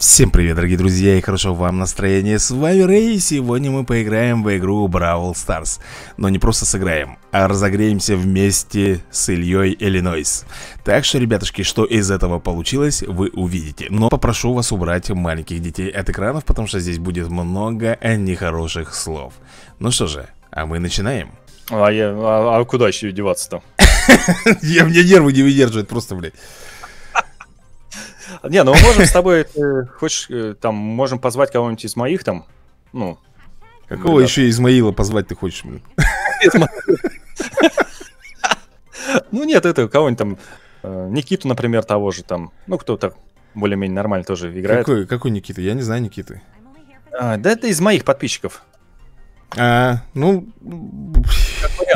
Всем привет, дорогие друзья, и хорошего вам настроения. С вами Рэй, и сегодня мы поиграем в игру Бравл Старс. Но не просто сыграем, а разогреемся вместе с Ильей Иллинойс. Так что, ребятушки, что из этого получилось, вы увидите. Но попрошу вас убрать маленьких детей от экранов, потому что здесь будет много нехороших слов. Ну что же, а мы начинаем. А куда еще деваться-то? Я мне нервы не выдерживает просто, блядь. Не, ну мы можем с тобой, хочешь, там, можем позвать кого-нибудь из моих там, ну... Какого еще Измаила позвать ты хочешь? Ну нет, это кого-нибудь там, Никиту, например, того же там, ну кто-то более-менее нормально тоже играет. Какой Никита? Я не знаю Никиты. Да это из моих подписчиков. Ну,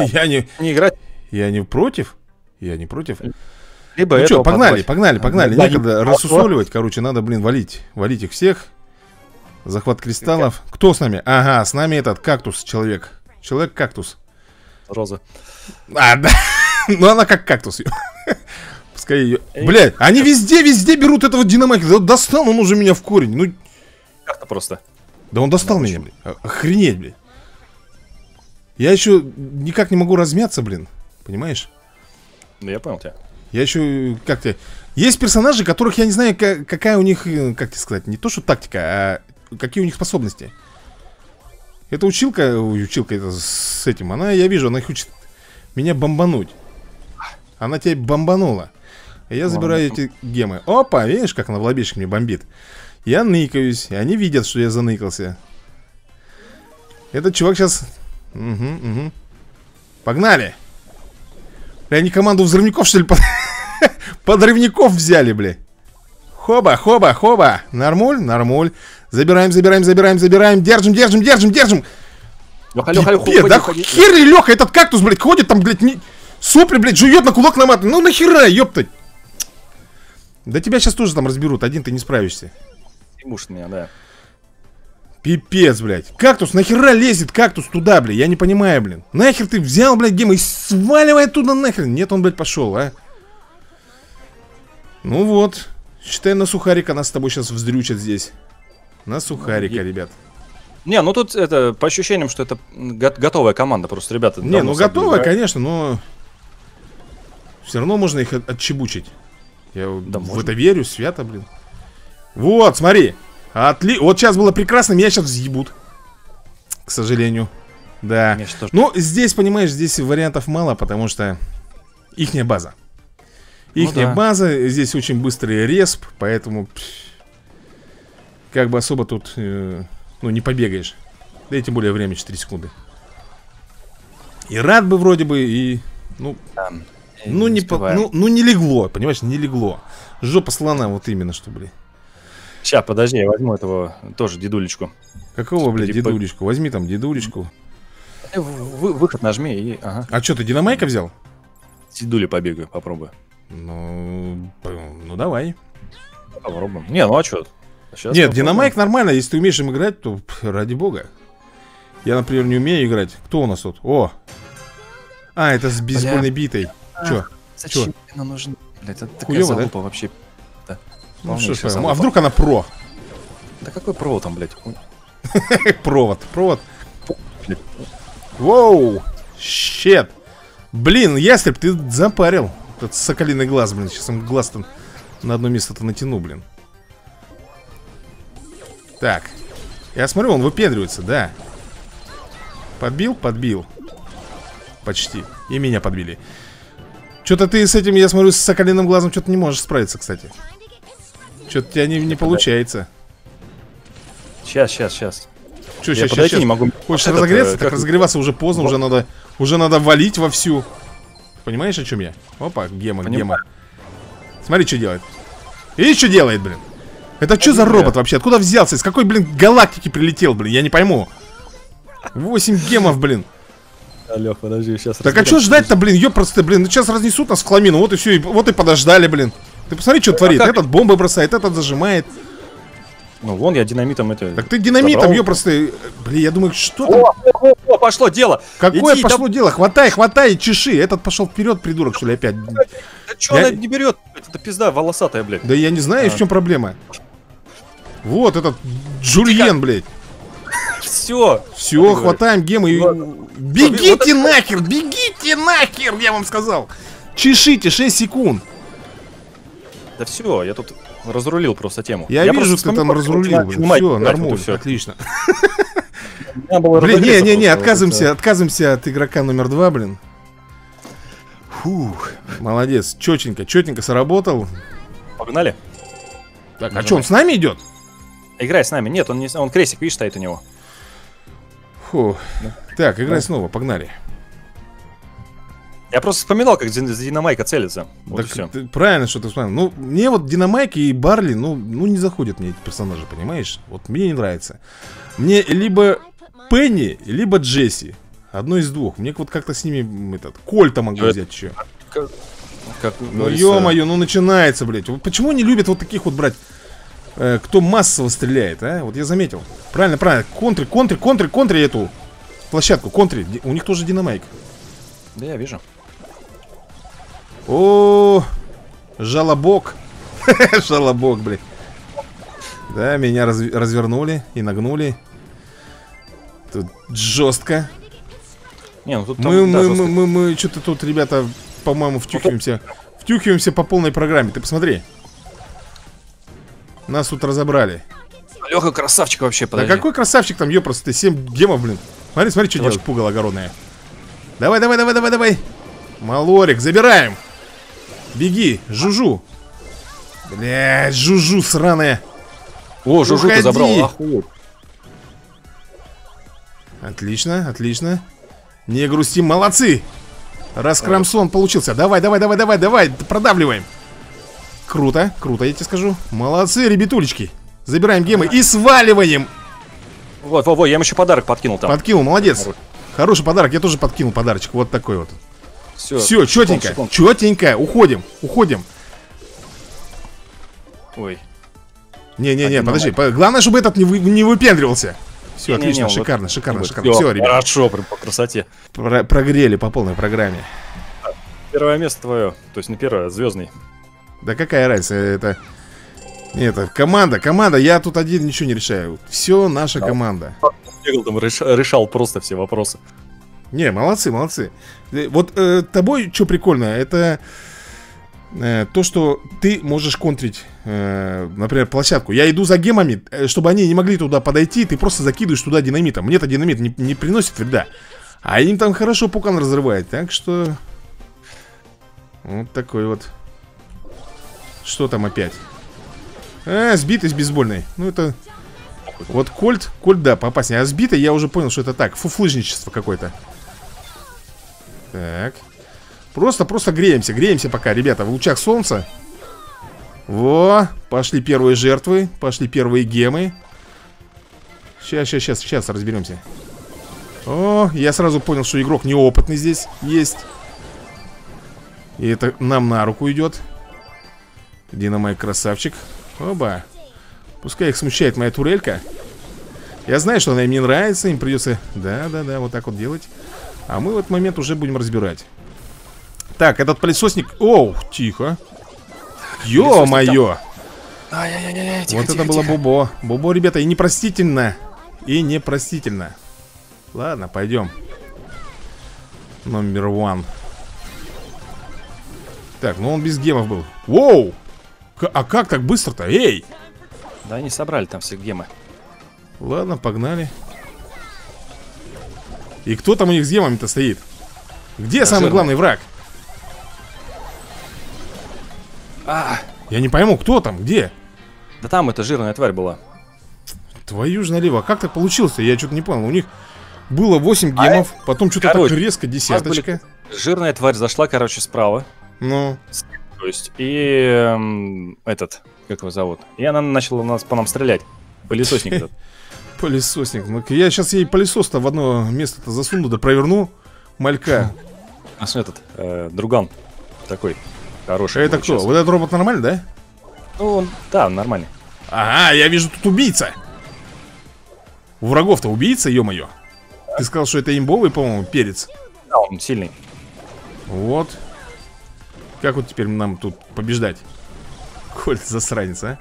я не против. Либо ну что, погнали. Некогда рассусоливать, короче, надо, блин, валить их всех. Захват кристаллов. Кто с нами? Ага, с нами этот кактус, человек. Человек-кактус. Роза. А, да. Ну она как кактус. Пускай ее... Блядь, они везде берут этого Динамайка. Достал он уже меня в корень. Ну... Как-то просто. Да он достал меня, блин. Охренеть, блин. Я еще никак не могу размяться, блин. Понимаешь? Да я понял тебя. Я еще, как-то... Есть персонажи, которых я не знаю, какая у них, как тебе сказать, не то что тактика, а какие у них способности. Это училка это с этим, она, я вижу, она их учит меня бомбануть. Она тебя бомбанула. Я забираю эти гемы. Опа, видишь, как она в лобешек мне бомбит. Я ныкаюсь, и они видят, что я заныкался. Этот чувак сейчас... Угу. Погнали! Они команду взрывников, что ли, подрывников взяли, бля. Хоба. Нормуль. Забираем. Держим. Леха, да херли, Леха, этот кактус, блядь, ходит там, блядь, сопли, блядь, жует на кулак наматывает. Ну нахера, ёпта. Да тебя сейчас тоже там разберут, один ты не справишься. Муж меня, да. Пипец, блядь. Кактус, нахера лезет кактус туда, блядь? Я не понимаю, блин. Нахер ты взял, блядь, Гема и сваливай оттуда нахер. Нет, он, блядь, пошел, а. Ну вот. Считай, на сухарика нас с тобой сейчас вздрючат здесь. На сухарика, ребят. Не, ну тут это, по ощущениям, что это готовая команда просто, ребята. Не, ну готовая, конечно, но... Все равно можно их отчебучить. Я в это верю, свято, блин. Вот, смотри. Вот сейчас было прекрасно, меня сейчас взъебут. К сожалению. Да. Ну, здесь, понимаешь, здесь вариантов мало, потому что ихняя база. Ихняя база, здесь очень быстрый респ, поэтому как бы особо тут ну, не побегаешь. Да и тем более время 4 секунды. И рад бы вроде бы, и... не легло, понимаешь, не легло. Жопа слона вот именно, что, блин. Сейчас, подожди, я возьму этого тоже дедулечку. Какого, блядь, дедулечку? Возьми там дедулечку. Выход нажми и... Ага. А что, ты Динамайка взял? С дедулей побегаю, попробую. Ну давай. Попробуем. Не, ну а что? Сейчас нет, попробуем. Динамайк нормально, если ты умеешь им играть, то ради бога. Я, например, не умею играть. Кто у нас тут? О! А, это с бейсбольной битой. Че? Зачем она нужна? Блядь, это такая залупа вообще. Ну, а вдруг она про? Да какой провод там, блядь? Провод. Воу! Щет! Блин, ястреб, ты запарил. Этот соколиный глаз, блин. Сейчас он глаз там на одно место-то натяну, блин. Так. Я смотрю, он выпендривается, да. Подбил. Почти. И меня подбили. Что-то ты с этим, я смотрю, с соколиным глазом что-то не можешь справиться, кстати. Что-то у тебя не получается. Сейчас. Че, сейчас. Не могу. Хочешь разогреться? Так разогреваться уже поздно, вот. уже надо валить вовсю. Понимаешь, о чем я? Опа, гема. Смотри, что делает. И что делает, блин? Это что за робот вообще? Откуда взялся? Из какой, блин, галактики прилетел, блин? Я не пойму. 8 гемов, блин. Алёх, подожди, сейчас. Так а что ждать-то, блин? Ёпросты, блин, ну сейчас разнесут нас в хламину. Вот и все, вот и подождали, блин. Ты посмотри, что творит. Этот бомбы бросает, этот зажимает. Ну, вон я динамитом это... Так ты динамитом, ёпросты. Блин, я думаю, что там... О, пошло дело. Какое пошло дело? Хватай, чеши. Этот пошел вперед, придурок, что ли, опять. Да что она не берет? Это пизда волосатая, блядь. Да я не знаю, в чем проблема. Вот этот Джульен, блядь. Все. Все, хватаем гемы и... Бегите нахер, бегите нахер, я вам сказал. Чешите, 6 секунд. Да все, я тут разрулил просто тему. Я вижу, что ты там разрулил. Все, нормально, отлично. Блин, не-не-не, отказываемся от игрока номер 2, блин. Фух, молодец, четенько, четенько сработал. Погнали. Так, а что, он с нами идет? Играй с нами. Нет, он не с нами, он крестик, видишь, стоит у него. Фу. Так, играй снова, погнали. Я просто вспоминал, как Динамайка целится. Вот так правильно, что ты вспоминал. Ну, мне вот Динамайки и Барли, ну не заходят мне эти персонажи, понимаешь? Вот мне не нравится. Мне либо Пенни, либо Джесси. Одно из двух. Мне вот как-то с ними этот Кольта могу взять еще. Ну ё-моё, ну начинается, блядь. Почему не любят вот таких вот брать, кто массово стреляет, а? Вот я заметил. Правильно, правильно. Контри эту площадку. Контри. У них тоже Динамайк. Да я вижу. О, жалобок. Жалобок, блядь. Да, меня развернули и нагнули. Тут жестко. Не, ну тут мы что-то тут, ребята, по-моему, втюхиваемся. Втюхиваемся по полной программе. Ты посмотри. Нас тут разобрали. Леха красавчик вообще, подожди. Да какой красавчик там, ёпросто, 7 гемов, блин. Смотри, смотри, что делаешь, пугало огородное. Давай, давай, давай, давай, давай. Малорик, забираем. Беги, Жужу. Блядь, Жужу сраная. О, Жужу ты забрал. Отлично, отлично. Не грустим, молодцы. Раскрамсон получился. Давай, давай, давай, давай, давай, продавливаем. Круто, круто, я тебе скажу. Молодцы, ребятулечки. Забираем гемы и сваливаем. Вот, во, я им еще подарок подкинул там. Подкинул, молодец. Хороший подарок, я тоже подкинул подарочек. Вот такой вот. Все, четенько, четенько, уходим, уходим. Ой. Не-не-не, подожди, главное, чтобы этот не выпендривался. Все, отлично, не, шикарно, вот, шикарно, шикарно. Все, ребят. Хорошо, прям по красоте. Прогрели по полной программе. Первое место твое, то есть не первое, а звездный. Да какая разница, это... Нет, это команда, я тут один ничего не решаю. Все наша команда. Там решал просто все вопросы. Не, молодцы, молодцы. Вот тобой, что прикольно, это... то, что ты можешь контрить, например, площадку. Я иду за гемами, чтобы они не могли туда подойти. Ты просто закидываешь туда динамитом. Мне-то динамит не приносит вреда, а им там хорошо пукан разрывает. Так что вот такой вот. Что там опять? Сбитый с бейсбольной. Ну это... Вот Кольт, да, поопаснее. А сбитый я уже понял, что это так, фуфлыжничество какое-то. Так. Просто греемся, греемся пока, ребята, в лучах солнца. Во, пошли первые жертвы, пошли первые гемы. Сейчас разберемся. О, я сразу понял, что игрок неопытный здесь есть. И это нам на руку идет. Динамайк красавчик. Оба. Пускай их смущает моя турелька. Я знаю, что она им не нравится, им придется... Да, вот так вот делать. А мы в этот момент уже будем разбирать. Так, этот пылесосник... Оу, тихо. Ё-моё. Вот это было бобо. Бобо, ребята, и непростительно. И непростительно. Ладно, пойдем. Номер один. Так, ну он без гемов был. Воу! А как так быстро-то? Эй! Да они собрали там все гемы. Ладно, погнали. И кто там у них с гемами-то стоит? Где самый главный враг? Я не пойму, кто там, где? Да там эта жирная тварь была. Твою ж налево, как так получилось-то? Я что-то не понял, у них было 8 гемов, потом что-то так резко десяточка. Жирная тварь зашла, короче, справа. Ну. То есть, и этот, как его зовут? И она начала по нам стрелять. Пылесосник этот. Пылесосник, ну я сейчас ей пылесос-то в одно место-то засуну, да проверну. Малька. А этот, друган такой. Хороший. Это кто? Вот этот робот нормальный, да? Ну, он, да, он нормальный. Ага, я вижу, тут убийца. У врагов-то убийца, ё-моё. Ты сказал, что это имбовый, по-моему, перец. Да, он сильный. Вот. Как вот теперь нам тут побеждать? Кольт засранец, а?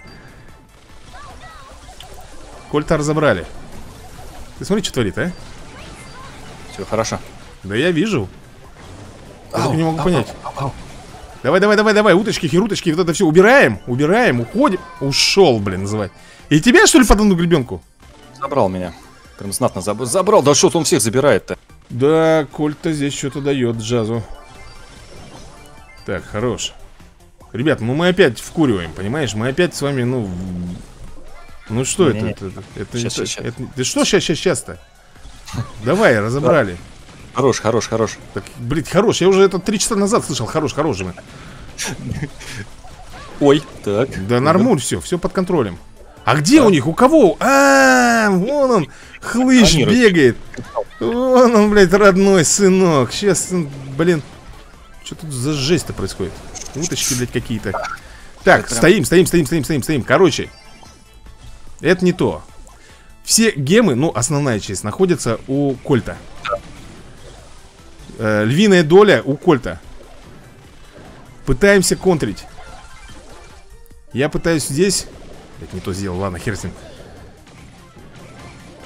Кольта разобрали. Ты смотри, что творит, а? Все хорошо. Да я вижу. Я не могу понять. Давай, давай, давай, давай, уточки, херуточки, вот это все убираем, убираем, уходим. Ушел, блин, называй. И тебя, что ли, под одну гребенку? Забрал меня. Прям знатно забрал. Да что-то он всех забирает-то. Да, Кольт-то здесь что-то дает джазу. Так, хорош. Ребят, ну мы опять вкуриваем, понимаешь? Мы опять с вами, ну... Ну что не, это сейчас, не сейчас. Это... Да что сейчас-то? Давай, разобрали. Хорош, хорош, хорош. Так, блин, хорош. Я уже это 3 часа назад слышал. Хорош, хорош же. Ой, так. Да нормуль, все, все под контролем. А где у них? У кого? А, вон он, хлыщ бегает. Вон он, блядь, родной сынок. Сейчас, блин. Что тут за жесть-то происходит? Уточки, блядь, какие-то. Так, стоим. Короче, это не то. Все гемы, ну, основная часть, находится у Кольта. Львиная доля у Кольта. Пытаемся контрить. Я пытаюсь здесь. Это не то сделал, ладно, хер с ним.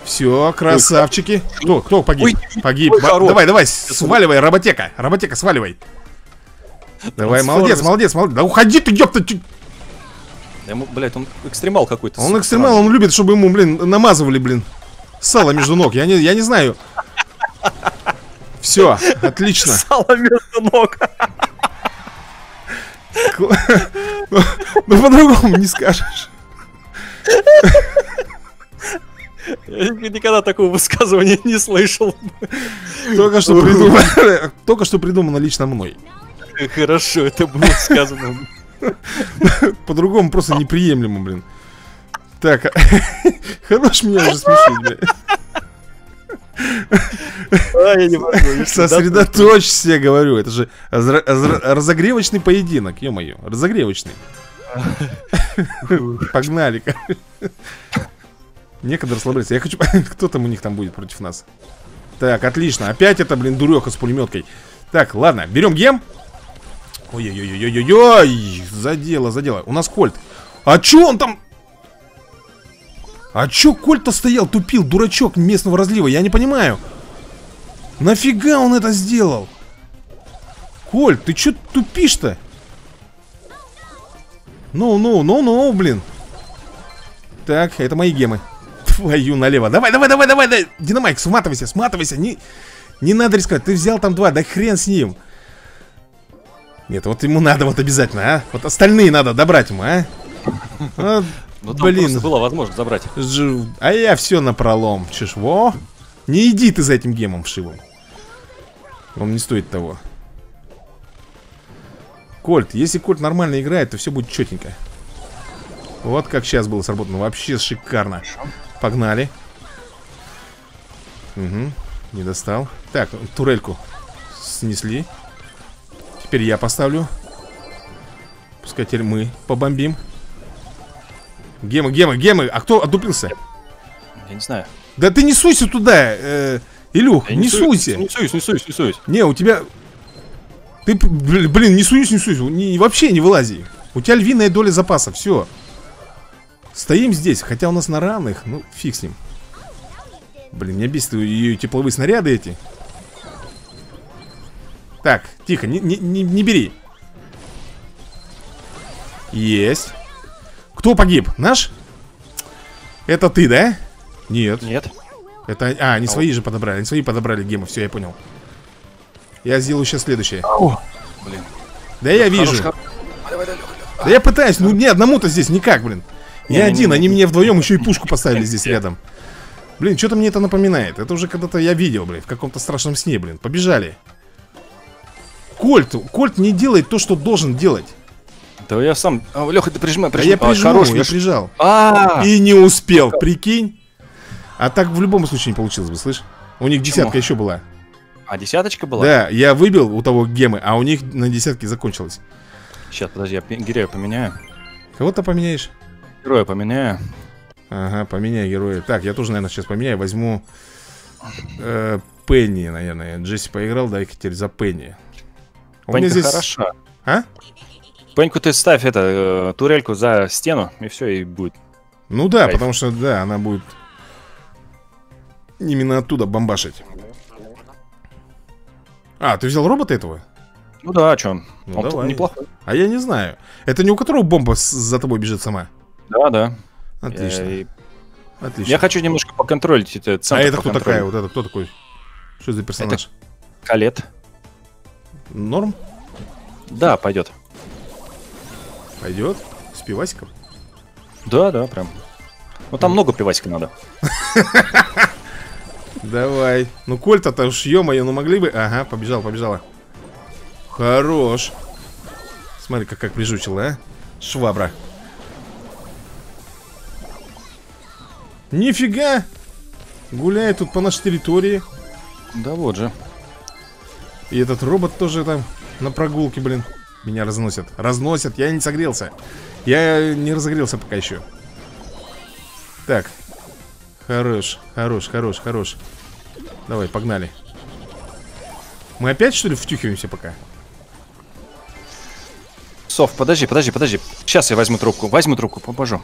Все, красавчики. Ой, кто погиб? Ой, погиб. Ой, давай, сваливай, роботека. Роботека, сваливай. Давай, молодец. Да уходи ты, ёпта. Блять, он экстремал какой-то. Он экстремал, он любит, чтобы ему, блин, намазывали, блин, сало между ног. Я не знаю. Все, отлично. Сало между ног. Ну, по-другому не скажешь. Я никогда такого высказывания не слышал. Только что придумано лично мной. Хорошо, это было сказано. По-другому просто неприемлемо, блин. Так, хорош меня уже смешить, блядь. Сосредоточься, говорю. Это же разогревочный поединок, ё-моё, разогревочный. Погнали. Некогда расслабляться. Я хочу... Кто там у них там будет против нас? Так, отлично. Опять это, блин, дуреха с пулеметкой. Так, ладно, берем гем. Ой-ой-ой-ой-ой-ой. Задело. У нас Кольт. А чё он там... А чё Кольт-то стоял, тупил, дурачок местного разлива? Я не понимаю. Нафига он это сделал? Кольт, ты чё тупишь-то? Ну, блин. Так, это мои гемы. Твою налево. Давай. Динамайк, сматывайся. Не надо рисковать. Ты взял там 2, да хрен с ним. Нет, вот ему надо вот обязательно, а. Вот остальные надо добрать ему, а. Ну, там, блин, просто была возможность забрать. А я все напролом. Чеш, во. Не иди ты за этим гемом вшивым. Он не стоит того. Кольт, если Кольт нормально играет, то все будет четенько. Вот как сейчас было сработано. Вообще шикарно. Погнали. Угу, не достал. Так, турельку снесли. Теперь я поставлю. Пускай теперь мы побомбим. Гемы. А кто отдупился? Я не знаю. Да ты не суйся туда, Илюх, не суйся. Не суйся. Не, у тебя... Ты, блин, не суйся. Вообще не вылази. У тебя львиная доля запаса, все. Стоим здесь, хотя у нас на равных. Ну, фиг с ним. Блин, меня бесит ее тепловые снаряды эти. Так, тихо, не бери. Есть. Кто погиб? Наш? Это ты, да? Нет. Это... А, они свои же подобрали. Они свои подобрали гемы. Все, я понял. Я сделаю сейчас следующее. О, блин. Да я вижу. Да я пытаюсь. Ну, мне одному-то здесь никак, блин. Я один. Они мне вдвоем еще и пушку поставили здесь рядом. Блин, что-то мне это напоминает. Это уже когда-то я видел, блин. В каком-то страшном сне, блин. Побежали. Кольт не делает то, что должен делать. Да я сам... Леха, ты прижимай. Да я прижал, я прижал. И не успел, прикинь. А так в любом случае не получилось бы, слышь. У них десятка еще была. А десяточка была? Да, я выбил у того гемы, а у них на десятке закончилось. Сейчас, подожди, я героя поменяю. Кого-то поменяешь? Героя поменяю. Ага, поменяй героя. Так, я тоже, наверное, сейчас поменяю. Возьму Пенни, наверное. Джесси поиграл, да, и теперь за Пенни. Пенни здесь... хороша. А? Пеньку ты ставь турельку за стену, и все, и будет. Ну да, потому что, да, она будет именно оттуда бомбашить. А, ты взял робота этого? Ну да, а что он? Ну, он неплохой. А я не знаю. Это не у которого бомба за тобой бежит сама? Да, да. Отлично. Отлично. Я хочу немножко поконтролить это. А это кто такая? Вот это кто такой? Что за персонаж? Это Кольт. Норм? Да, пойдет. Пойдет? С пивасиком? Да, да, прям. Ну там много пивасика надо. Давай. Ну Кольт-то уж, ё-моё, ну могли бы. Ага, побежал, побежала. Хорош. Смотри, как прижучила, а? Швабра. Нифига! Гуляет тут по нашей территории. Да вот же. И этот робот тоже там на прогулке, блин. Меня разносят. Разносят, я не согрелся. Я не разогрелся пока еще. Так. Хорош, хорош, хорош, хорош. Давай, погнали. Мы опять, что ли, втюхиваемся пока? Софт, подожди, подожди, подожди. Сейчас я возьму трубку, побожу.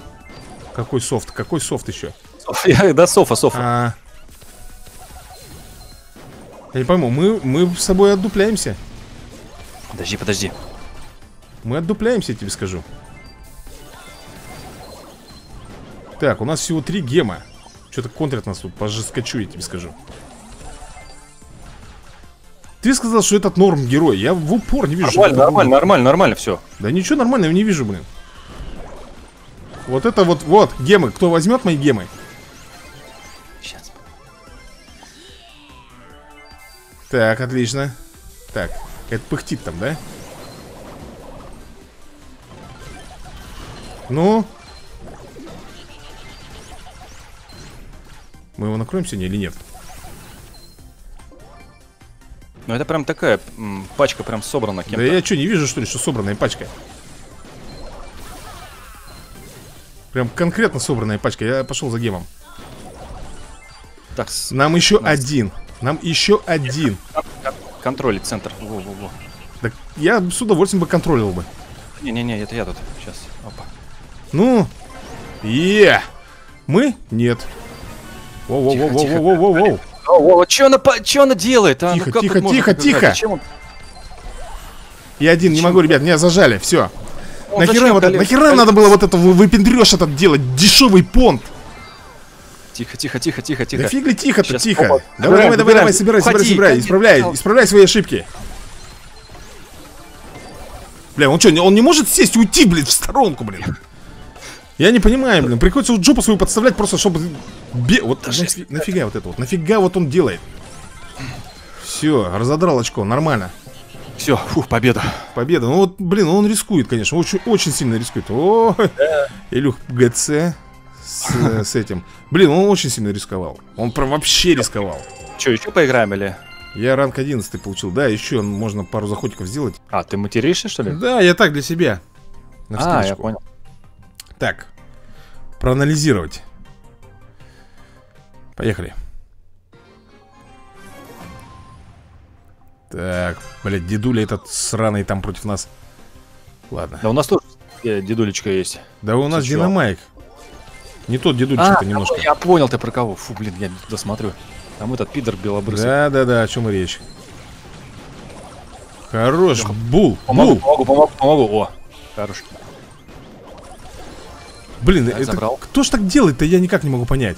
Какой софт еще? Да, софа, софа. Я не пойму, мы с собой отдупляемся. Подожди, подожди. Мы отдупляемся, я тебе скажу. Так, у нас всего 3 гема. Что-то контрят нас тут, пожескочу, я тебе скажу. Ты сказал, что этот норм герой. Я в упор не вижу. Нормально, нормально, нормально, нормально все. Да ничего нормального не вижу, блин. Вот это вот, вот, гемы. Кто возьмет мои гемы? Сейчас. Так, отлично. Так, это пыхтит там, да? Ну? Мы его накроем сегодня или нет? Ну это прям такая пачка прям собрана кем-то. Да я что, не вижу, что ли, что собранная пачка? Прям конкретно собранная пачка. Я пошел за гемом. Так, нам еще один. Нам еще один. Контроль центр. Во, во, во. Так я с удовольствием бы контролил бы. Не-не-не, это я тут. Сейчас. Опа. Ну. Е! Мы? Нет. Воу-воу-воу-воу-воу-воу-воу. Че она делает? Тихо-тихо-тихо-тихо. Я один не могу, ребят, меня зажали, все. Нахера надо было вот это выпендрешь этот делать, дешевый понт. Тихо-тихо-тихо-тихо-тихо. Да фиг ли тихо-то, тихо. Давай-давай-давай, собирай, исправляй свои ошибки. Бля, он что, он не может сесть и уйти, блин, в сторонку, блин? Я не понимаю, блин, приходится вот жопу свою подставлять просто, чтобы... Вот нафига вот это вот, нафига вот он делает? Все, разодрал очко, нормально. Все, фух, победа. Победа, ну вот, блин, он рискует, конечно, очень, очень сильно рискует. О, Илюх, ГЦ с этим. Блин, он очень сильно рисковал, он прям вообще рисковал. Че, еще поиграем или... Я ранг 11 получил, да, еще можно пару заходиков сделать. А, ты материшься, что ли? Да, я так для себя. А, я понял. Так, проанализировать. Поехали. Так, блядь, дедуля этот сраный там против нас. Ладно. Да у нас тоже дедулечка есть. Да у нас Динамайк. Не тот дедулечка немножко. Я понял ты про кого. Фу, блин, я досмотрю. Там этот пидор белобрысый. Да-да-да, о чем и речь. Хорош, бул, бул. Помогу, о, хорош. Блин, так, это кто ж так делает-то, я никак не могу понять.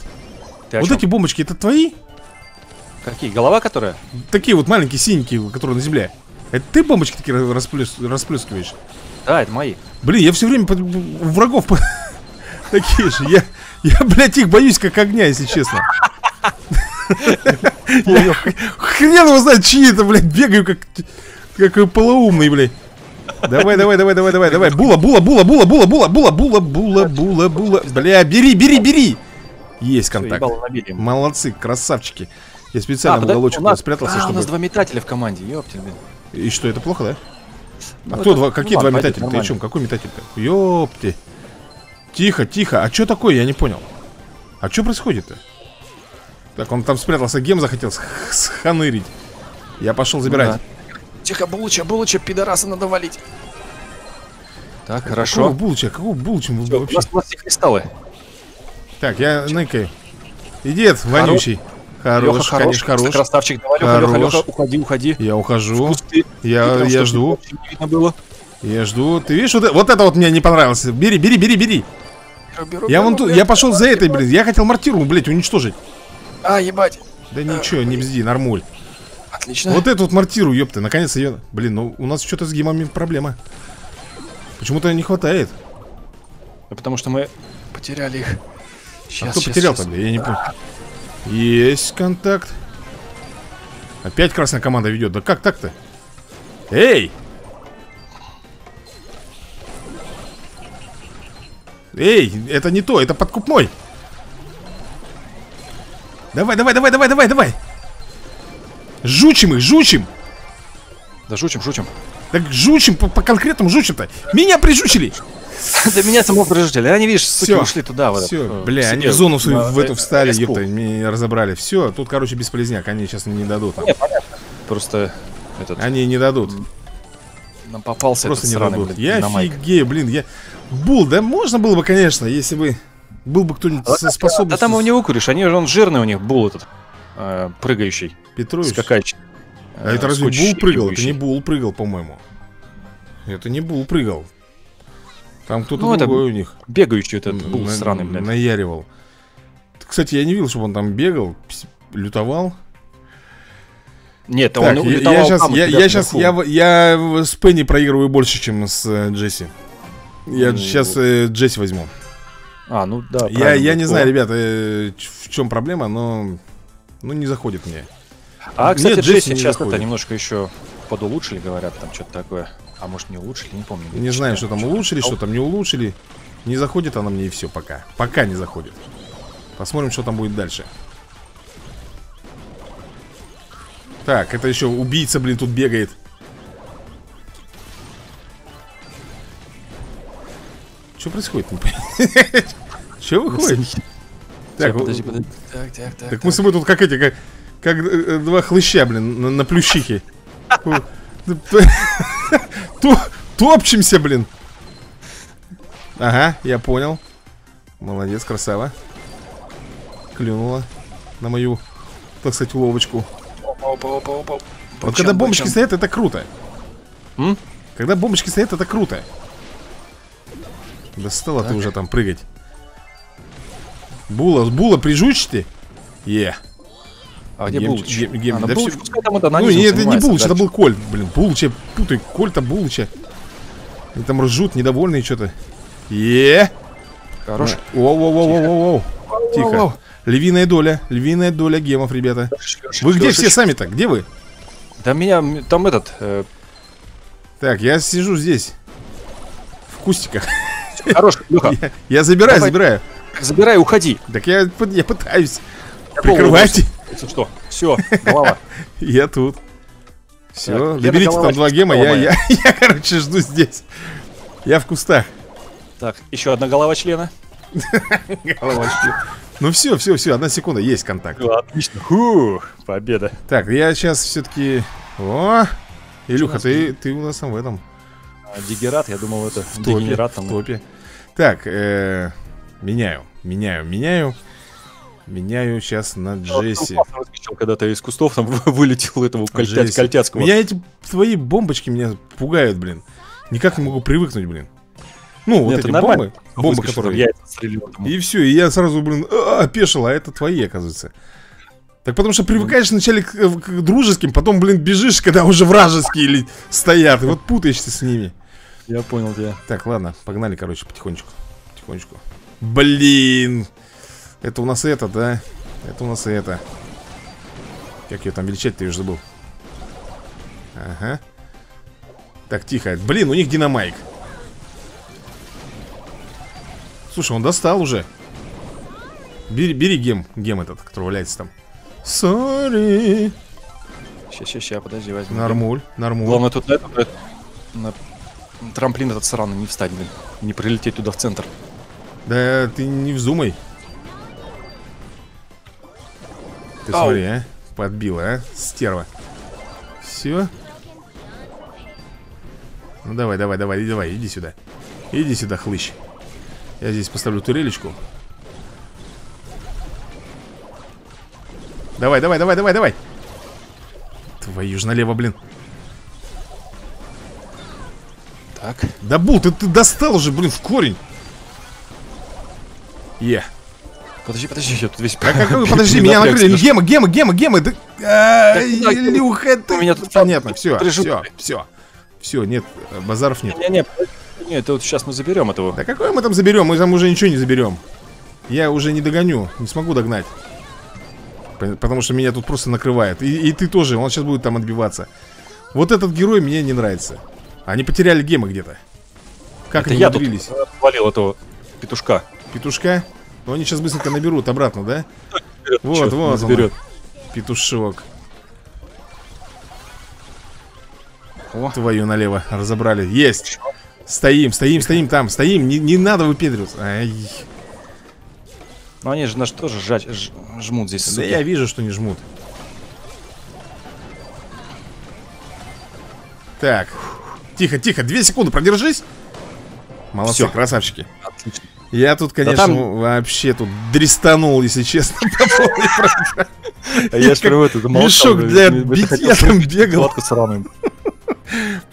Вот эти бомбочки, это твои? Какие? Голова которая? Такие вот маленькие синенькие, которые на земле. Это ты бомбочки такие расплескиваешь? Да, это мои. Блин, я все время у врагов такие же. Я, блядь, их боюсь как огня, если честно. Хрен его знает, чьи это, блядь, бегаю как полоумный, блядь. Давай. Була. Бля, бери. Есть контакт. Молодцы, красавчики. Я специально в уголочек спрятался, чтобы... у нас 2 метателя в команде, ёптель. И что, это плохо, да? А кто два? Какие 2 метателя? Ты о чем? Какой метатель-то? Ёпти. Тихо. А что такое? Я не понял. А что происходит-то? Так, он там спрятался, гем захотел сханырить. Я пошел забирать. Тихо, булыча, пидораса надо валить. Так, хорошо. Какого булыча? Какого булыча? У нас пластик кристаллы. Так, я ныкаю. Идет, вонючий. Хорош, Леха, конечно, хорош. Красавчик, давай, Леха, хорош. Леха, уходи, уходи. Я ухожу. Я жду. Не видно было. Я жду. Ты видишь, вот это вот мне не понравилось. Бери, бери, бери, бери. Я вон тут, я пошел за этой, блин. Я хотел мортиру, блядь, уничтожить. А, ебать. Да ничего, не бзди, нормуль. Отлично. Вот эту вот мортиру, ёпты, наконец ее. Блин, ну у нас что-то с гемами проблема. Почему-то не хватает. Да потому что мы потеряли их. Сейчас, а кто потерял тогда? Я не помню. Есть контакт. Опять красная команда ведет. Да как так-то? Эй! Эй, это не то, это подкупной. Давай, давай, давай, давай, давай, давай. Жучим их, жучим. Да жучим, жучим. Так жучим, по конкретному жучим-то. Меня прижучили. Да меня самого прижучили. Они, видишь, суки ушли туда. Все, бля, они в зону в эту встали, ёпта, меня разобрали. Все, тут, короче, бесполезняк. Они сейчас не дадут. Просто этот... Они не дадут. Нам попался этот сраный Динамайка. Я офигею, блин, я... Бул, да можно было бы, конечно, если бы... Был бы кто-нибудь со способностью... Да там его не укуришь, он жирный у них, Бул этот. Прыгающий. Петрович. Скакач. А это разве Бул прыгал? Это не Бул прыгал, по-моему. Это не Бул прыгал. Там кто-то другой у них. Бегающий этот Бул сраный, блядь. Наяривал. Кстати, я не видел, чтобы он там бегал, лютовал. Нет, так, он улетал. Я с Пенни проигрываю больше, чем с Джесси. Я сейчас Джесси возьму. А, ну да. Я не знаю, ребята, в чем проблема, но... Ну, не заходит мне. А, кстати, нет, Джесси сейчас это немножко еще подулучшили, говорят, там что-то такое. А может, не улучшили, не помню. Не знаю, что там улучшили, что там не улучшили. Не заходит она мне и все пока. Пока не заходит. Посмотрим, что там будет дальше. Так, это еще убийца, блин, тут бегает. Что происходит? Что выходит? Так, так мы с тобой тут как эти, как два хлыща, блин, на плющихе. Топчемся, блин. Ага, я понял. Молодец, красава. Клюнула на мою, так сказать, уловочку. Вот когда бомбочки стоят, это круто. Когда бомбочки стоят, это круто. Достала ты уже там прыгать. Була прижучите. А где Булыч? Ну нет, это не Булыч, это был Кольт, блин. Булыч, я путаю Кольта, Булыча. Они там ржут, недовольные что-то. Хорош. Воу-воу-воу-воу-воу. Тихо. Львиная доля гемов, ребята. Вы где все сами-то? Где вы? Да меня, там этот... Так, я сижу здесь. В кустиках. Хорош, Леха. Я забираю, забираю. Забирай, уходи. Так я пытаюсь. Прикрывайте. Что? Все, голова. Я тут. Все, доберите там 2 гема. Я, короче, жду здесь. Я в кустах. Так, еще одна голова члена. Голова члена. Ну все, все, все, 1 секунда, есть контакт. Отлично. Фух, победа. Так, я сейчас все-таки... О, Илюха, ты у нас там в этом... Дегерат, я думал, это в топе. Так, меняю сейчас на Джесси. Когда-то из кустов там вылетел этого кольтяцкого. Меня эти твои бомбочки меня пугают, блин. Никак не могу привыкнуть, блин. Ну, вот эти бомбы, которые... И все, и я сразу, блин, опешил, а это твои, оказывается. Так потому что привыкаешь вначале к дружеским, потом, блин, бежишь, когда уже вражеские или стоят, и вот путаешься с ними. Я понял тебя. Так, ладно, погнали, короче, потихонечку. Потихонечку. Блин! Это у нас это, да? Это у нас это. Как ее там величать-то, я уже забыл. Ага. Так, тихо. Блин, у них Динамайк. Слушай, он достал уже. Бери гем этот, который валяется там. Сори. Ща, подожди, возьми. Нормуль. Главное тут на трамплин этот сраный не встать, блин. Не прилететь туда в центр. Да ты не вздумай. Ты смотри, а? Подбила, а? Стерва. Все. Ну давай, давай, давай, давай, иди сюда. Иди сюда, хлыщ. Я здесь поставлю турелечку. Давай, давай, давай, давай, давай. Твою ж налево, блин. Так. Да бул, ты достал уже, блин, в корень. Е. Подожди, подожди, я тут весь... А какой, подожди, меня накрыли. Гема, гема, гема, гема. Илюха, ты... У меня тут... Понятно, все, все, все. Все, нет, базаров нет. Не, это вот сейчас мы заберем этого. Да какой мы там заберем? Мы там уже ничего не заберем. Я уже не догоню, не смогу догнать. Потому что меня тут просто накрывает. И ты тоже, он сейчас будет там отбиваться. Вот этот герой мне не нравится. Они потеряли гемы где-то. Как они умудрились? Я тут отвалил этого петушка. Петушка? Но они сейчас быстренько наберут обратно, да? Вот, вот он. Петушок. О, твою налево, разобрали. Есть! Стоим, стоим, стоим там, стоим. Не надо выпендриваться. Ай. Ну они же нас тоже жмут здесь. Да я вижу, что не жмут. Так. Тихо, тихо, 2 секунды, продержись. Молодцы, все, красавчики. Отлично. Я тут, конечно, да там... вообще тут дристанул, если честно. Я же это мешок для битья там бегал.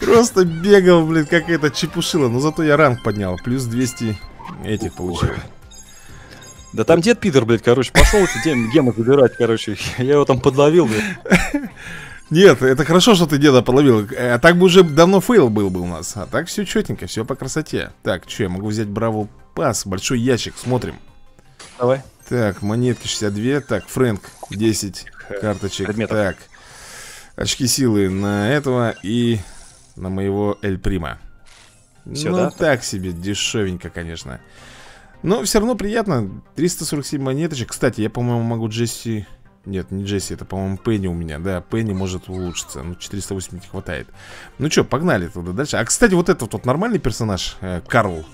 Просто бегал, блин, как это чепушило. Но зато я ранг поднял, плюс 200 этих получил. Да там дед Питер, блядь, короче, пошел гемы забирать, короче. Я его там подловил, блядь. Нет, это хорошо, что ты деда подловил. А так бы уже давно фейл был бы у нас. А так все четенько, все по красоте. Так, что, я могу взять Бравл Пас, большой ящик, смотрим. Давай. Так, монетки 62. Так, Фрэнк, 10 карточек. Предметов. Так, очки силы на этого и на моего Эль Прима. Все, ну, да? Так себе, дешевенько, конечно. Но все равно приятно. 347 монеточек. Кстати, я, по-моему, могу Джесси... Нет, не Джесси, это, по-моему, Пенни у меня. Да, Пенни может улучшиться. Ну, 480 хватает. Ну что, погнали туда дальше. А, кстати, вот этот вот нормальный персонаж, Карл.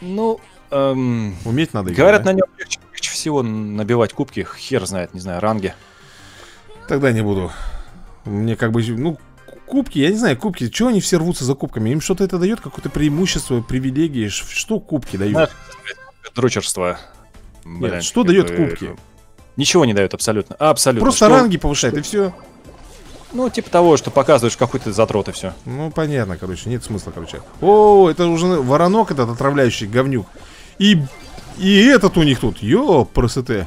Ну, уметь надо играть. Говорят, да? На нем легче всего набивать кубки. Хер знает, не знаю, ранги. Тогда не буду. Мне как бы, ну, кубки, я не знаю, кубки. Чего они все рвутся за кубками? Им что-то это дает, какое-то преимущество, привилегии. Что кубки дают? Дручерство. Нет, что дает кубки? Ничего не дает абсолютно. Абсолютно. Просто что... ранги повышает, и все. Ну, типа того, что показываешь какой-то затрот, и все. Ну, понятно, короче, нет смысла, короче. О, это уже воронок этот отравляющий, говнюк. И этот у них тут, ё, просоте.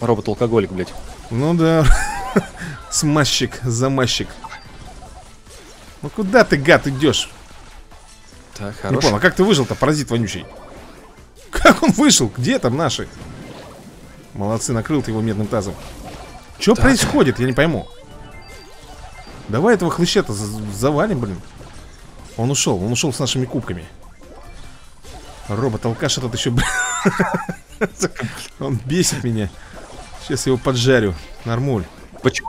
Робот-алкоголик, блядь. Ну да, смазчик, замазчик. Ну куда ты, гад, идешь? Так, хорошо. Не понял, а как ты выжил-то, паразит вонючий? Как он вышел? Где там наши? Молодцы, накрыл ты его медным тазом. Что происходит? Я не пойму. Давай этого хлыща-то завалим, блин. Он ушел с нашими кубками. Робот-алкаш этот еще... Он бесит меня. Сейчас его поджарю. Нормуль.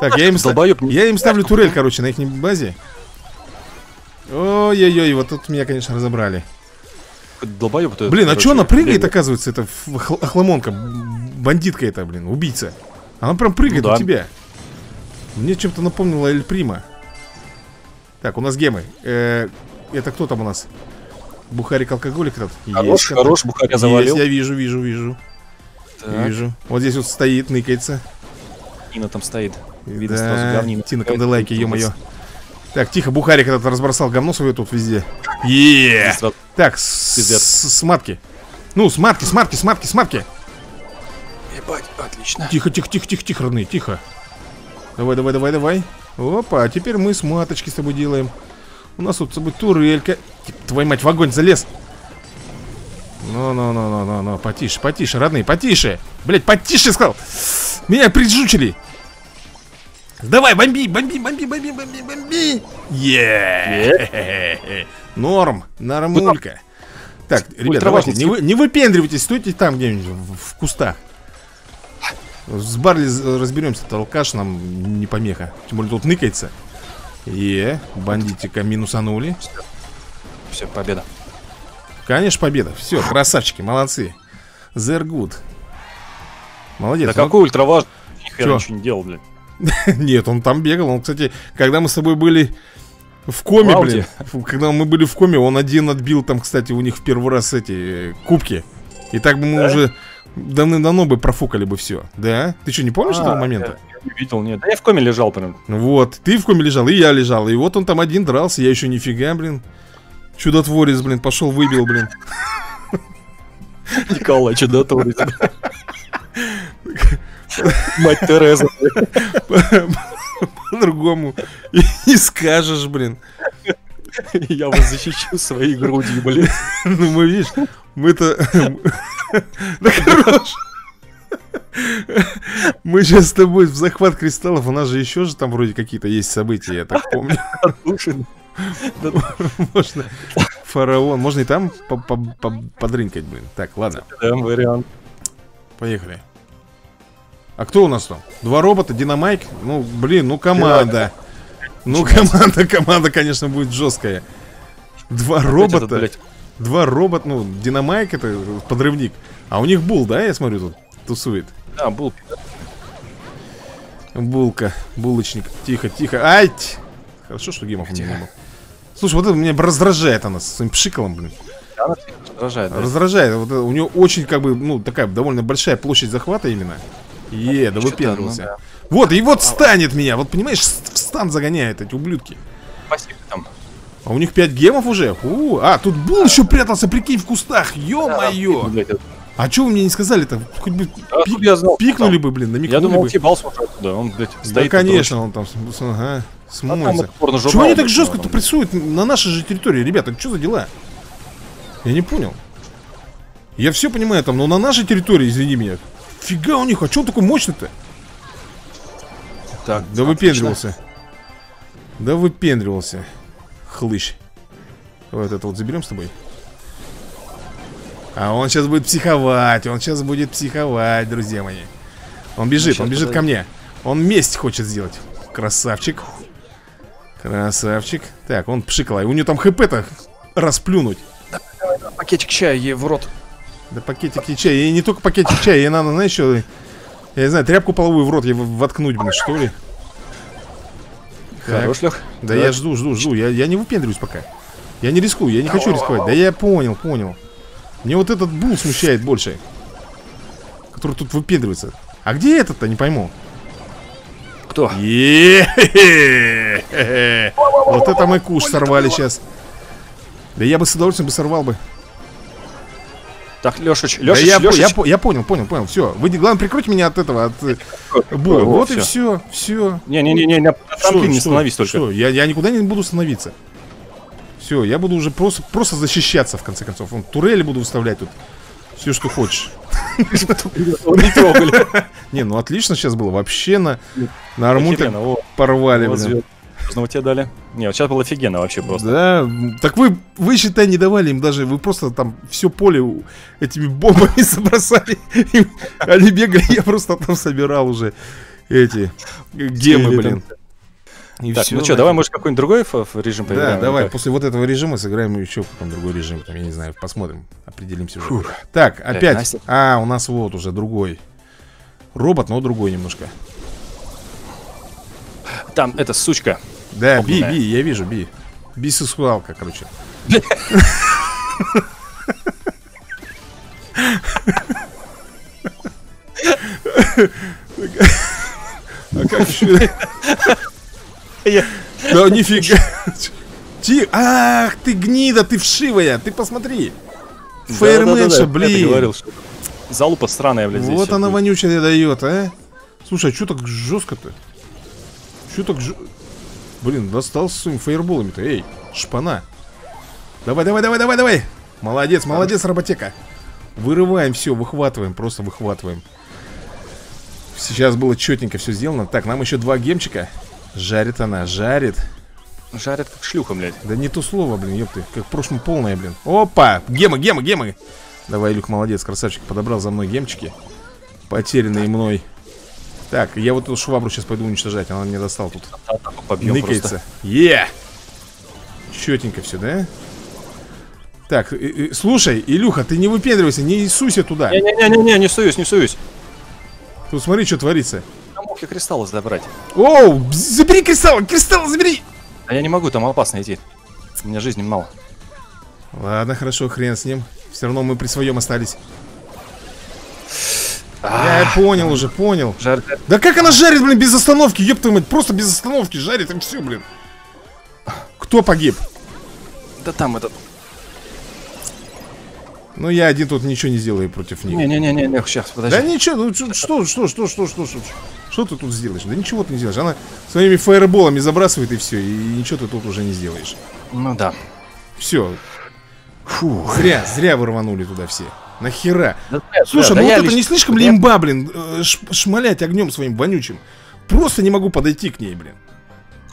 Так, я им ставлю турель, короче, на их базе. Ой-ой-ой, вот тут меня, конечно, разобрали. Блин, а что она прыгает, оказывается, эта охламонка? Бандитка эта, блин, убийца. Она прям прыгает у тебя. Мне чем-то напомнила Эль Прима. Так, у нас гемы. Это кто там у нас? Бухарик-алкоголик этот. Хорош, хорош, бухаря завалил. Я вижу, вижу, вижу. Вижу. Вот здесь вот стоит, ныкается. Тина там стоит. Видно сразу говнина. Тина канделайки, ё-моё. Так, тихо, бухарик этот разбросал говно свое тут везде. Еее. Так, сматки. Ну, сматки, сматки, сматки, сматки. Ебать, отлично. Тихо, тихо, тихо, тихо, тихо, родные, тихо. Давай, давай, давай, давай. Опа, а теперь мы с маточки с тобой делаем. У нас тут с тобой турелька. Твою мать, в огонь залез. Ну-ну-ну-ну-ну-ну, потише, потише, родные, потише. Блять, потише, сказал. Меня прижучили. Давай, бомби, бомби, бомби, бомби, бомби, бомби. Еее. Норм, нормулька. Так, ребята, не выпендривайтесь, стойте там где-нибудь в кустах. С Барли разберемся, толкаш нам не помеха. Тем более тут ныкается. Бандитика минусанули. Все, победа. Конечно, победа. Все, красавчики, молодцы. They're good. Молодец. Да какой ультраважный? Нихера ничего не делал, блин. Нет, он там бегал. Он, кстати, когда мы с тобой были в коме, блин. Когда мы были в коме, он один отбил там, кстати, у них в первый раз эти кубки. И так бы мы уже... давным-давно бы профукали бы все. Да? Ты что, не помнишь этого момента? Я не видел, нет. Да я в коме лежал прям. Вот, ты в коме лежал, и я лежал. И вот он там один дрался, я еще нифига, блин. Чудотворец, блин, пошел, выбил, блин. Николай, чудотворец. Мать Тереза. По-другому не скажешь, блин. Я вас защищу своей грудью, блин. Ну мы, видишь, мы-то... Да хорош. Мы сейчас с тобой в захват кристаллов. У нас же еще же там вроде какие-то есть события, я так помню. Можно фараон. Можно и там подрынкать, блин. Так, ладно. Поехали. А кто у нас там? Два робота, Динамайк. Ну, блин, ну команда. Ну, команда, конечно, будет жесткая. Два робота. Два робота, ну, Динамайк это подрывник. А у них Бул, да, я смотрю, тут тусует. Да, Бул. Булка, булочник. Тихо, тихо. Ай! Хорошо, что Гимов у меня не был. Слушай, вот это меня раздражает она с своим пшиколом, блин. Она раздражает, да? Раздражает. Вот у нее очень, как бы, ну, такая довольно большая площадь захвата именно. Е, да выпендривался. Ну, да. Вот, и вот станет меня. Вот, понимаешь, в стан загоняет эти ублюдки. Спасибо там. А у них 5 гемов уже? Фу. А, тут Бул еще прятался, прикинь, в кустах. Ё-моё. А чё вы мне не сказали-то? Хоть бы пикнули бы, блин, намекнули бы. Я думал, он тибал смотрел туда. Он, блядь, стоит. Да, конечно, он там, ага, смоется. Чего они так жестко-то прессуют на нашей же территории? Ребята, что за дела? Я не понял. Я все понимаю там, но на нашей территории, извини меня. Фига у них, а чё он такой мощный-то? Так, да выпендривался. Да выпендривался. Хлыщ. Вот это вот заберем с тобой. А он сейчас будет психовать. Он сейчас будет психовать, друзья мои. Он бежит ко мне. Он месть хочет сделать. Красавчик. Красавчик. Так, он пшикал. У него там хп-то расплюнуть. Да, пакетик чая ей в рот. Да пакетики чая. И не только пакетик чая. Ей надо, знаешь, что... Я не знаю, тряпку половую в рот ей воткнуть, блин, что ли. Хорош, Лех. Да, я жду. Я не выпендриваюсь пока. Я не рискую, я не хочу рисковать. Да я понял. Мне вот этот Бул смущает больше. Который тут выпендривается. А где этот-то, не пойму. Кто? Вот это мы куш сорвали сейчас. Да я бы с удовольствием сорвал бы. Так, Лешич. Я понял. Все. Вы, главное, прикройте меня от этого, от Була. Вот и все. Не, ты не становись только. Что? Я никуда не буду становиться. Все, я буду уже просто защищаться, в конце концов. Вон, турели буду выставлять тут. Все, что хочешь. Не, ну отлично сейчас было. Вообще на армуте порвали. Снова тебе дали? Не, вот сейчас было офигенно вообще просто. Да, так вы, считай, не давали им даже. Вы просто там все поле этими бомбами забросали. Они бегали, я просто там собирал уже эти гемы, блин. Так, ну что, давай, может, какой-нибудь другой режим поиграем? Да, давай, после вот этого режима сыграем еще какой-нибудь другой режим. Там, я не знаю, посмотрим, определимся. Так, опять. А, у нас вот уже другой робот, но другой немножко. Там, эта сучка. Да, би, я вижу, би. Бисексуалка, короче. А как еще? Да нифига. Ах, ты гнида, ты вшивая, ты посмотри. Фейерменша, блин. Залупа странная, блядь. Вот она вонючая дает, а. Слушай, а что так жестко-то? Че так же... Блин, достался своими фаерболами-то. Эй, шпана. Давай. Молодец, роботека. Вырываем все, выхватываем, просто выхватываем. Сейчас было четненько все сделано. Так, нам еще 2 гемчика. Жарит она, жарит. Жарит как шлюха, блядь. Да не то слово, блин, ёпты. Как в прошлом полное, блин. Опа, гемы. Давай, Илюх, молодец, красавчик. Подобрал за мной гемчики. Потерянные мной. Так, я вот эту швабру сейчас пойду уничтожать. Она мне достала тут. Ныкается. Е! Четенько все, да? Так, слушай, Илюха, ты не выпендривайся, не суйся туда. Не суюсь. Тут смотри, что творится. Я мог я кристаллы забрать. Оу, забери кристаллы забери! А я не могу, там опасно идти. У меня жизни мало. Ладно, хорошо, хрен с ним. Все равно мы при своем остались. А, я понял уже, понял. Жар... Да как она жарит, блин, без остановки, ёб твою мать. Просто без остановки жарит и все, блин. Кто погиб? Да там этот. Ну я один тут ничего не сделаю против них. Не-не-не, сейчас, подожди. Да ничего, ну что? Что ты тут сделаешь? Да ничего ты не сделаешь. Она своими фаерболами забрасывает и все. И ничего ты тут уже не сделаешь. Ну да. Все. Фу. Зря вы рванули туда все. Нахера? Да, слушай, да, ну вот это не слишком лимба, блин, шмалять огнем своим вонючим. Просто не могу подойти к ней, блин.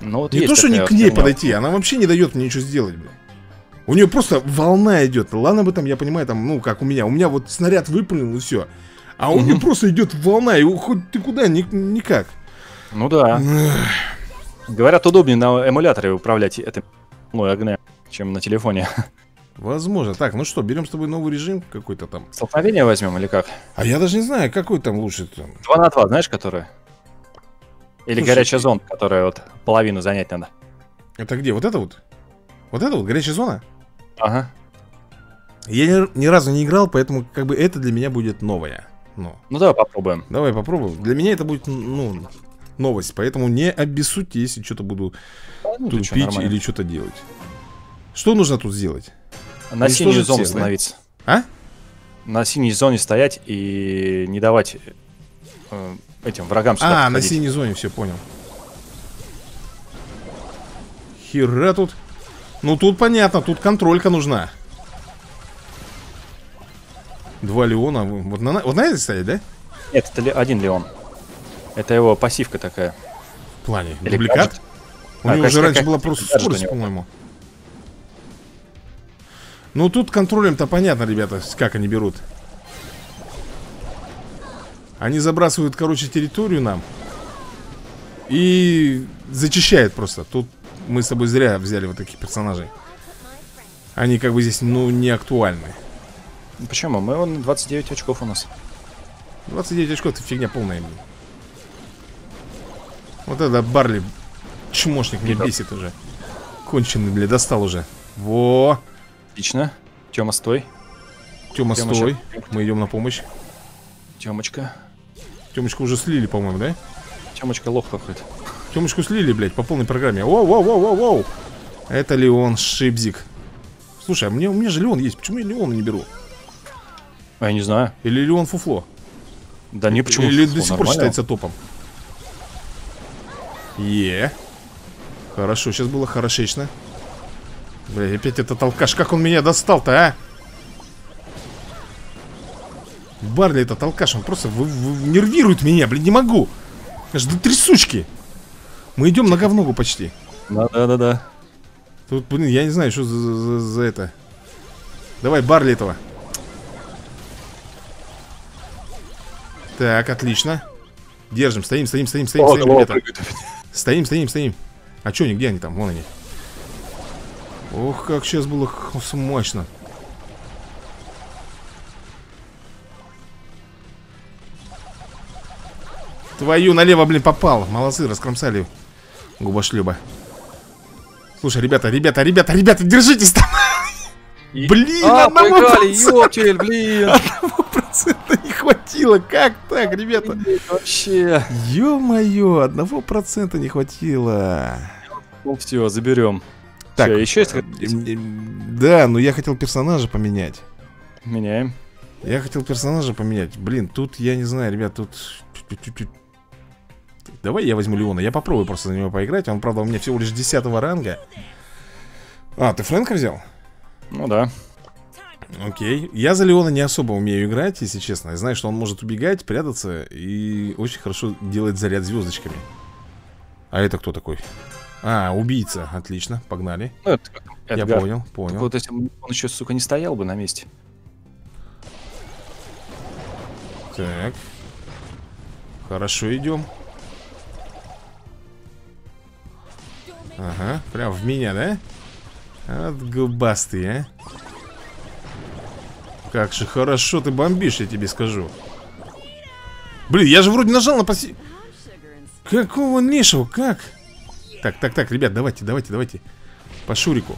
Ну, вот не то, что не к ней подойти, она вообще не дает мне ничего сделать, блин. У нее просто волна идет. Ладно бы там, я понимаю, там, ну, как у меня вот снаряд выпрыгнул и все. А у нее просто идет волна, и хоть ты куда, никак. Ну да. Говорят, удобнее на эмуляторе управлять этой волной огня, чем на телефоне. Возможно. Так, ну что, берем с тобой новый режим какой-то там. Столкновение возьмем или как? А я даже не знаю, какой там лучше. 2 на 2, знаешь, которая? Или слушай, горячая зона, которая вот половину занять надо. Это где? Вот это вот? Вот это вот горячая зона? Ага. Я ни разу не играл, поэтому как бы это для меня будет новое. Но. Ну давай попробуем. Давай попробуем. Для меня это будет, ну, новость, поэтому не обессудьте, если что-то буду тупить или что-то делать. Что нужно тут сделать? На синей зоне становиться. А? На синей зоне стоять и не давать этим врагам сюда. А, на синей зоне, все, понял. Хера тут. Ну тут понятно, тут контролька нужна. 2 Леона. Вот на этой стоять, да? Нет, это 1 Леон. Это его пассивка такая. В плане? Дубликат? У него уже раньше была просто скорость, по-моему. Ну тут контролем-то понятно, ребята, как они берут. Они забрасывают, короче, территорию нам и зачищают просто. Тут мы с тобой зря взяли вот таких персонажей. Они как бы здесь, ну, не актуальны. Почему? Мы вон 29 очков у нас. 29 очков, это фигня полная. Вот это Барли, чмошник, меня бесит уже. Конченый, бля, достал уже. Во! Отлично. Тёма, стой. Тёма, стой. Мы идем на помощь. Тёмочка. Тёмочку уже слили, по-моему, да? Тёмочка лох какой-то. Тёмочку слили, блядь, по полной программе. Воу-воу-воу-воу-воу. Это Леон, шибзик. Слушай, а у меня же Леон есть. Почему я Леона не беру? А я не знаю. Или Леон фуфло? Да не, почему или фуфло, до сих пор считается топом? Е. Хорошо, сейчас было хорошечно. Бля, опять этот алкаш, как он меня достал-то, а? Барли этот алкаш, он просто нервирует меня, блин, не могу. Аж до трясучки. Мы идем нога в ногу почти. Да-да-да-да. Тут, блин, я не знаю, что за это. Давай, Барли этого. Так, отлично. Держим, стоим. А что они, где они там? Вон они. Ох, как сейчас было смачно. Твою налево, блин, попал. Молодцы, раскромсали губошлёба. Слушай, ребята, держитесь там. Блин, одного процента не хватило. Как так, ребята? Вообще. Ё-моё, 1% не хватило. Все, заберем. Так, все, еще есть... Да, но я хотел персонажа поменять. Меняем. Я хотел персонажа поменять. Блин, тут я не знаю, ребят, тут... Давай я возьму Леона, я попробую просто за него поиграть. Он, правда, у меня всего лишь 10 ранга. А, ты Фрэнка взял? Ну да. Окей, я за Леона не особо умею играть, если честно. Я знаю, что он может убегать, прятаться и очень хорошо делать заряд звездочками. А это кто такой? А, убийца, отлично, погнали. Ну, это я понял. Вот если он еще, сука, не стоял бы на месте. Так. Хорошо, идем. Ага, прям в меня, да? От губастые, а? Как же хорошо ты бомбишь, я тебе скажу. Блин, я же вроде нажал на пассив. Какого лешего, как? Так, ребят, давайте. По Шурику.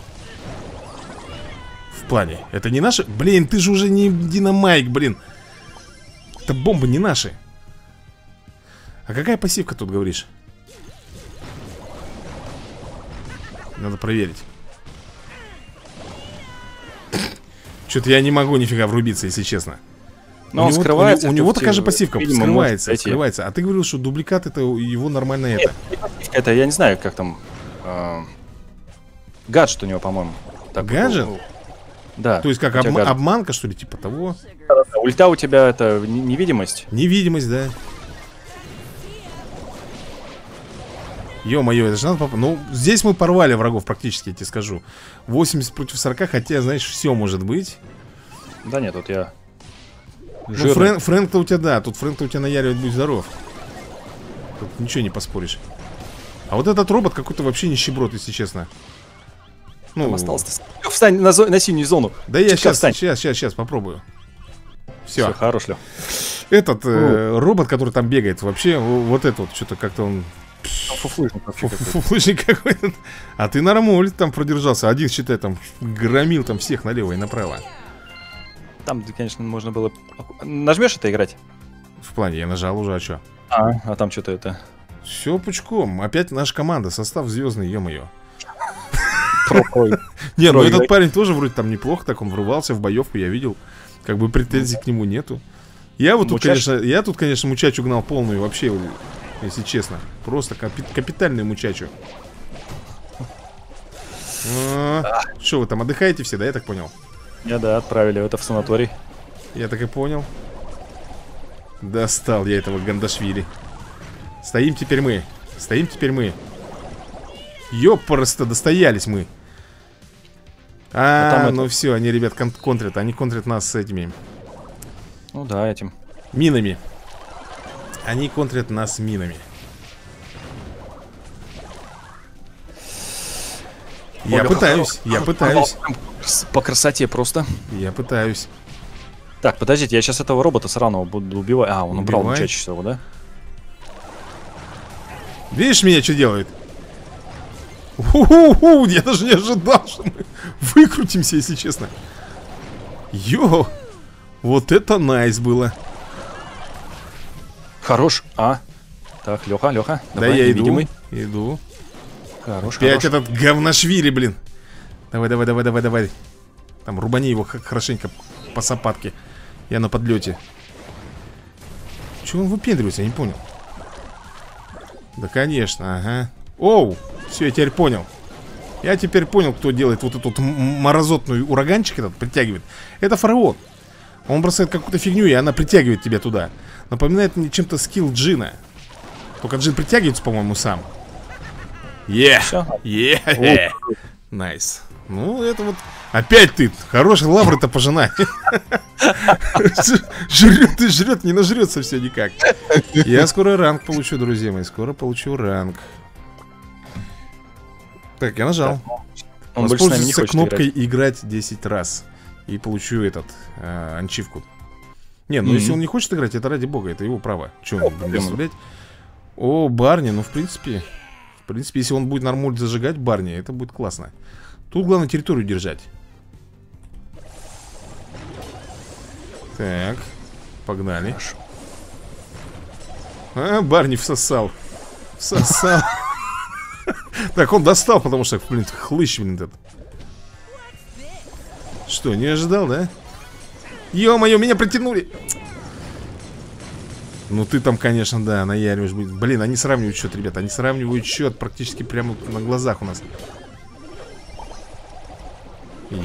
В плане. Это не наши? Блин, ты же уже не Динамайк, блин. Это бомбы не наши. А какая пассивка тут, говоришь? Надо проверить. Что-то я не могу нифига врубиться, если честно. Но он скрывается. У него такая же пассивка, скрывается, скрывается. А ты говорил, что дубликат это его нормально это. Это я не знаю, как там. Гаджет у него, по-моему. Гаджет? Да. То есть как обманка, что ли, типа того? Ульта у тебя это невидимость. Невидимость, да. Ё-моё, это же надо... Ну, здесь мы порвали врагов практически, я тебе скажу. 80 против 40, хотя, знаешь, все может быть. Да нет, тут я... Ну, Фрэнк-то у тебя, да, тут Фрэнк-то у тебя наяривает, будь здоров. Тут ничего не поспоришь. А вот этот робот какой-то вообще нищеброд, если честно. Ну, остался. Встань на синюю зону. Да я сейчас попробую. Все, хорош, Лё. Этот робот, который там бегает, вообще, вот этот вот, что-то как-то он... Фуфлышник какой-то. А ты нормуль там продержался. Один, считай, там громил там всех налево и направо. Там, конечно, можно было... Нажмешь это играть? В плане, я нажал уже, а что? А там что-то это... Все пучком. Опять наша команда. Состав звездный, ё-моё. Не, ну этот парень тоже вроде там неплохо. Так он врывался в боевку, я видел. Как бы претензий к нему нету. Я вот тут, конечно... Я тут, конечно, мучачу гнал полную вообще... Если честно, просто капитальный мучачу. Что вы там отдыхаете все, да, я так понял? Я да, отправили это в санаторий. Я так и понял. Достал я этого Гандашвили. Стоим теперь мы. Стоим теперь мы. Ёп, просто достоялись мы. А, ну все, они, ребят, контрят. Они контрят нас с этими. Ну да, этим. Минами. Они контрят нас минами. Я пытаюсь, я пытаюсь. По красоте просто. Я пытаюсь. Так, подождите, я сейчас этого робота сраного буду убивать. А, он убрал чаще всего, да? Видишь, меня что делает? Я даже не ожидал, что мы выкрутимся, если честно. Йо! Вот это найс было. Хорош, а? Так, Леха, Леха. Давай, да я невидимый. Иду. Хорош, опять хорош. Этот говношвили, блин. Давай, давай, давай, давай, давай. Там рубани его хорошенько по сапатке. Я на подлете. Чего он выпендривается, я не понял. Да, конечно, ага. Оу, все, я теперь понял. Я теперь понял, кто делает вот этот морозотный ураганчик этот, притягивает. Это Фараон. Он бросает какую-то фигню, и она притягивает тебя туда. Напоминает мне чем-то скилл Джина. Только Джин притягивается, по-моему, сам. Е! Е! Найс. Ну, это вот... Опять ты! Хороший лавры-то пожинай. Жрет и жрет, не нажрется все никак. Я скоро ранг получу, друзья мои. Скоро получу ранг. Так, я нажал. Воспользуйся кнопкой «Играть 10 раз». И получу этот, анчивку. Не, ну если он не хочет играть, это ради бога, это его право. Че он будет оставлять? О, Барни, ну в принципе, если он будет нормуль зажигать Барни, это будет классно. Тут главное территорию держать. Так, погнали. А, Барни всосал. Всосал. Так, он достал, потому что, блин, хлыщ, блин, этот. Что, не ожидал, да? Ё-моё, меня притянули. Ну ты там, конечно, да, наяриваешь. Блин, они сравнивают счет, ребята. Они сравнивают счет практически прямо на глазах у нас.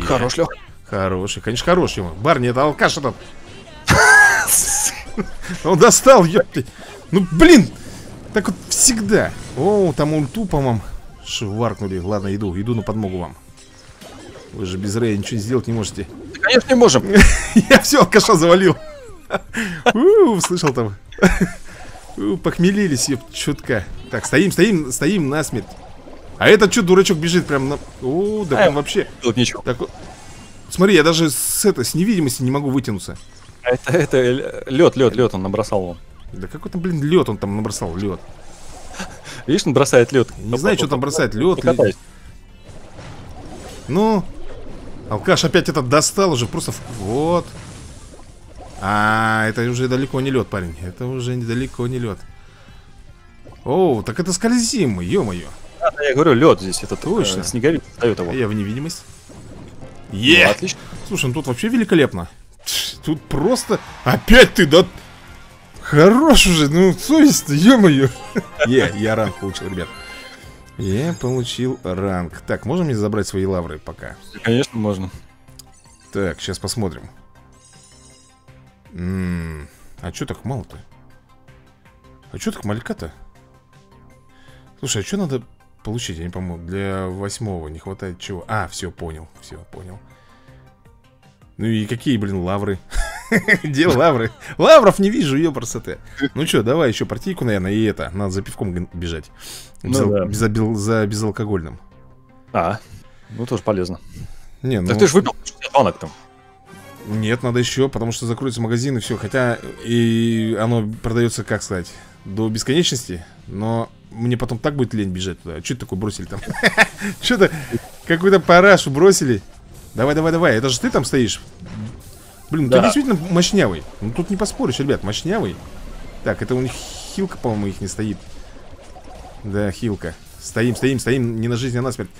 Хорош, Лёх. Хороший, конечно, хорош ему. Барни, это алкаш этот. Он достал, ёпты. Ну, блин. Так вот всегда. О, там ульту, по-моему, шваркнули. Ладно, иду, иду на подмогу вам. Вы же без Рэя ничего сделать не можете. Конечно, не можем. Я все, алкаша завалил. Слышал там. Похмелились, чутка. Так, стоим, стоим, стоим насмерть. А этот что, дурачок бежит прям на... О, да прям вообще... Тут ничего. Смотри, я даже с невидимости не могу вытянуться. Это лед, лед, лед он набросал. Да какой-то, блин, лед он там набросал, лед. Видишь, он бросает лед. Не знаю, что там бросает, лед. Ну... Алкаш опять этот достал уже, просто вот. А, это уже далеко не лед, парень. Это уже далеко не лед. Оу, так это скользимый, ё-моё. Я говорю, лед здесь, это точно, снеговик дает его. Я в невидимость. Отлично. Слушай, ну тут вообще великолепно. Тут просто... Опять ты, да... Хорош уже, ну совесть-то, ё-моё. Я ранг получил, ребят. Я получил ранг. Так, можем мне забрать свои лавры пока? Конечно, можно. Так, сейчас посмотрим. А чё так мало-то? А чё так малька-то? Слушай, а чё надо получить? Я не помню, для 8-го не хватает чего. А, все, понял, все, понял. Ну и какие, блин, лавры? Где лавры? Лавров не вижу, ее красоты. Ну что, давай еще партийку, наверное, и это. Надо за пивком бежать. За безалкогольным. А, ну тоже полезно. Так ты же выпил банок там. Нет, надо еще, потому что закроются магазины, все. Хотя и оно продается, как сказать, до бесконечности. Но мне потом так будет лень бежать туда. Что это такое бросили там? Что-то какую-то парашу бросили. Давай, давай, давай. Это же ты там стоишь. Блин, да. Ты действительно мощнявый. Ну тут не поспоришь, ребят, мощнявый. Так, это у них хилка, по-моему, их не стоит. Да, хилка. Стоим, стоим, стоим, не на жизнь, а на смерть.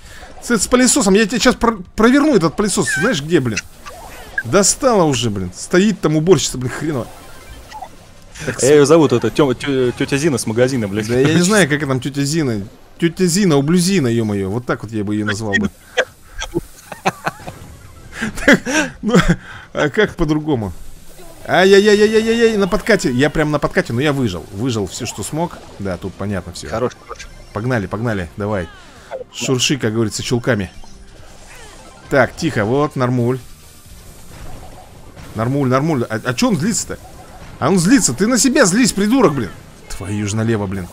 С пылесосом, я тебя сейчас проверну этот пылесос. Знаешь, где, блин? Достала уже, блин. Стоит там уборщица, блин, хреново. Так, я ее зовут, это тетя Зина с магазина, блин. Да я не знаю, как там тетя Зина. Тетя Зина, ублюзина, ё-моё. Вот так вот я бы ее назвал бы. Ну, а как по-другому? Ай-яй-яй-яй-яй-яй, на подкате. Я прям на подкате, но я выжил. Выжил все, что смог. Да, тут понятно все. Хорош, хорош. Погнали, погнали, давай. Шурши, как говорится, чулками. Так, тихо, вот, нормуль. Нормуль, нормуль. А че он злится-то? А он злится, ты на себя злись, придурок, блин. Твою ж налево, блин.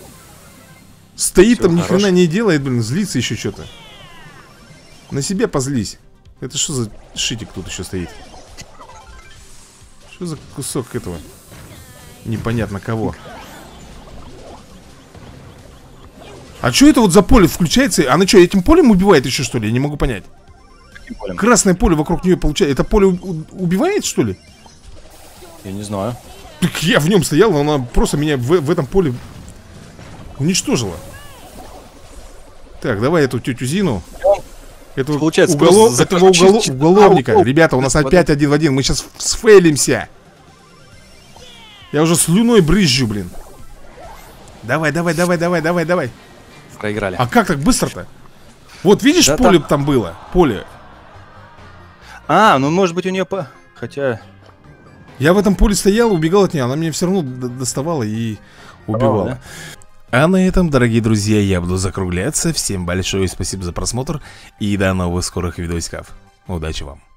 Стоит там, ни хрена не делает, блин, злится еще что-то. На себя позлись. Это что за шитик тут еще стоит? Что за кусок этого? Непонятно кого. А что это вот за поле включается? Она что, этим полем убивает еще, что ли? Я не могу понять. Красное поле вокруг нее получается. Это поле убивает, что ли? Я не знаю. Так я в нем стоял, но она просто меня в этом поле уничтожила. Так, давай эту тетю Зину. Это получается уголовника. Ребята, у нас опять 1 в 1. Мы сейчас сфейлимся. Я уже слюной брызжу, блин. Давай, давай, давай, давай, давай, давай. Проиграли. А как так быстро-то? Вот видишь, да, поле там было. Поле. А, ну может быть у нее по... Хотя... Я в этом поле стоял, убегал от нее. Она меня все равно доставала и убивала. Да? А на этом, дорогие друзья, я буду закругляться. Всем большое спасибо за просмотр и до новых скорых видосиков. Удачи вам!